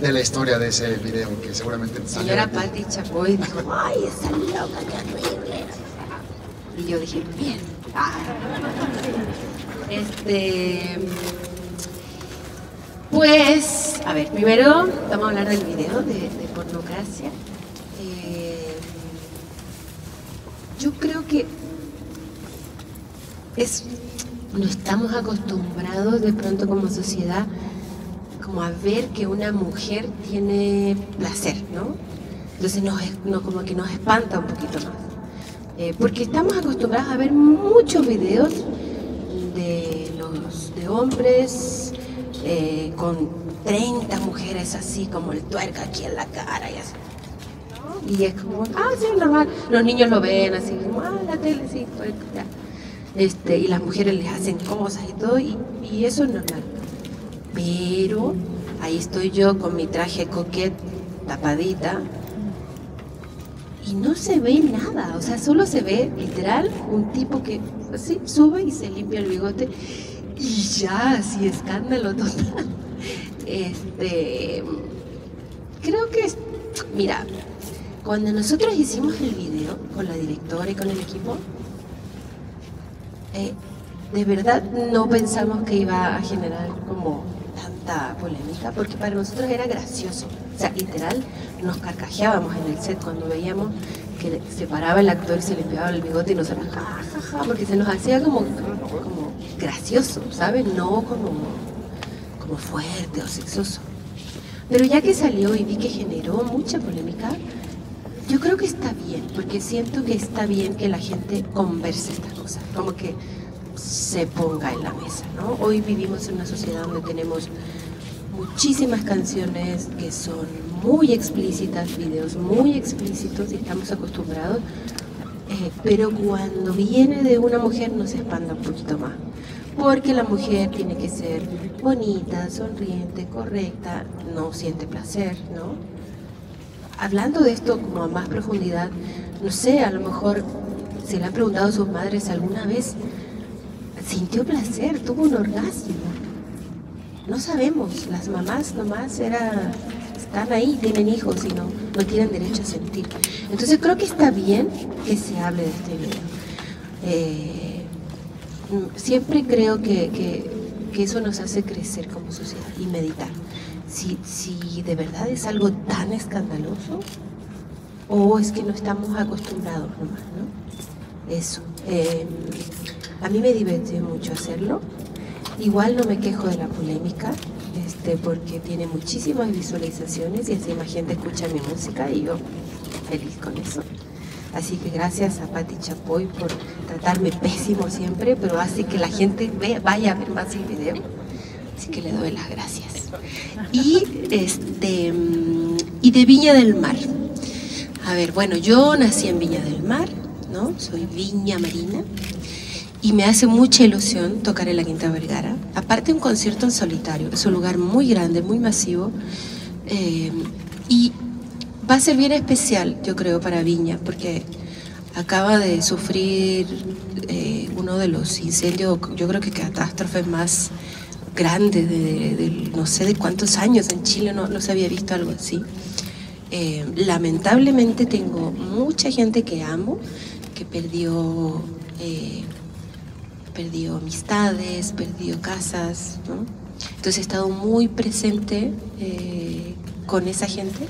de la historia de ese video, que seguramente salió. Señora Pati Chapoy dijo, ¡ay, esa loca, qué horrible! Y yo dije, bien. Ah. Pues, a ver, primero vamos a hablar del video de pornocracia. Yo creo que no estamos acostumbrados de pronto como sociedad como a ver que una mujer tiene placer, ¿no? Entonces como que nos espanta un poquito más. Porque estamos acostumbrados a ver muchos videos de hombres con 30 mujeres así, como el tuerca aquí en la cara y así. Y es como, ah, sí, normal. Los niños lo ven así, como, ah, la tele, sí, tuerca, ya. Y las mujeres les hacen cosas y todo, y eso es normal. Pero ahí estoy yo con mi traje coquet, tapadita, y no se ve nada, o sea, solo se ve literal un tipo que así sube y se limpia el bigote y ya, así escándalo total. Creo que, mira, cuando nosotros hicimos el video con la directora y con el equipo, de verdad no pensamos que iba a generar como tanta polémica, porque para nosotros era gracioso. O sea, literal, nos carcajeábamos en el set cuando veíamos que se paraba el actor y se limpiaba el bigote y nosotros ja, ja, ja, porque se nos hacía como gracioso, ¿sabes? No como fuerte o sexoso. Pero ya que salió y vi que generó mucha polémica, yo creo que está bien, porque siento que está bien que la gente converse estas cosas, como que se ponga en la mesa, ¿no? Hoy vivimos en una sociedad donde tenemos muchísimas canciones que son muy explícitas, videos muy explícitos, y estamos acostumbrados, pero cuando viene de una mujer nos espanta un poquito más, porque la mujer tiene que ser bonita, sonriente, correcta, no siente placer, ¿no? Hablando de esto como a más profundidad, no sé, a lo mejor se le han preguntado a sus madres alguna vez, ¿sintió placer? ¿Tuvo un orgasmo? No sabemos, las mamás nomás están ahí, tienen hijos y no tienen derecho a sentir. Entonces creo que está bien que se hable de este video. Siempre creo que eso nos hace crecer como sociedad y meditar. Si de verdad es algo tan escandaloso, o es que no estamos acostumbrados nomás, ¿no? Eso. A mí me divirtió mucho hacerlo. Igual no me quejo de la polémica, porque tiene muchísimas visualizaciones y así más gente escucha mi música y yo feliz con eso. Así que gracias a Pati Chapoy por tratarme pésimo siempre, pero hace que la gente vaya a ver más el video. Así que le doy las gracias. Y de Viña del Mar. A ver, bueno, yo nací en Viña del Mar, ¿no? Soy viña marina. Y me hace mucha ilusión tocar en la Quinta Vergara. Aparte, un concierto en solitario. Es un lugar muy grande, muy masivo. Y va a ser bien especial, yo creo, para Viña, porque acaba de sufrir uno de los incendios, yo creo que catástrofes más grande de no sé de cuántos años en Chile, no se había visto algo así. Lamentablemente tengo mucha gente que amo, que perdió amistades, perdió casas, ¿no? Entonces he estado muy presente con esa gente,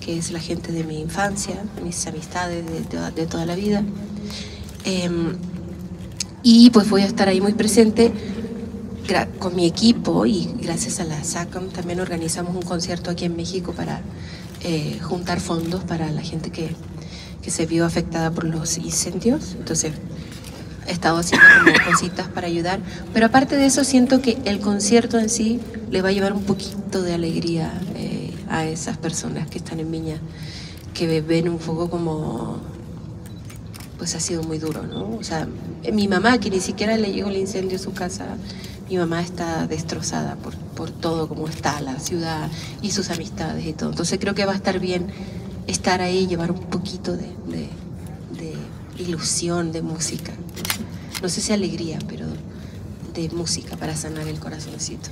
que es la gente de mi infancia, mis amistades de toda la vida. Y pues voy a estar ahí muy presente con mi equipo, y gracias a la SACOM también organizamos un concierto aquí en México para juntar fondos para la gente que se vio afectada por los incendios. Entonces he estado haciendo como cositas para ayudar, pero aparte de eso siento que el concierto en sí le va a llevar un poquito de alegría a esas personas que están en Viña, que ven un poco como, pues ha sido muy duro, ¿no? O sea, mi mamá, que ni siquiera le llegó el incendio a su casa, mi mamá está destrozada por todo como está la ciudad y sus amistades y todo. Entonces creo que va a estar bien estar ahí y llevar un poquito de ilusión, de música. No sé si alegría, pero de música para sanar el corazoncito.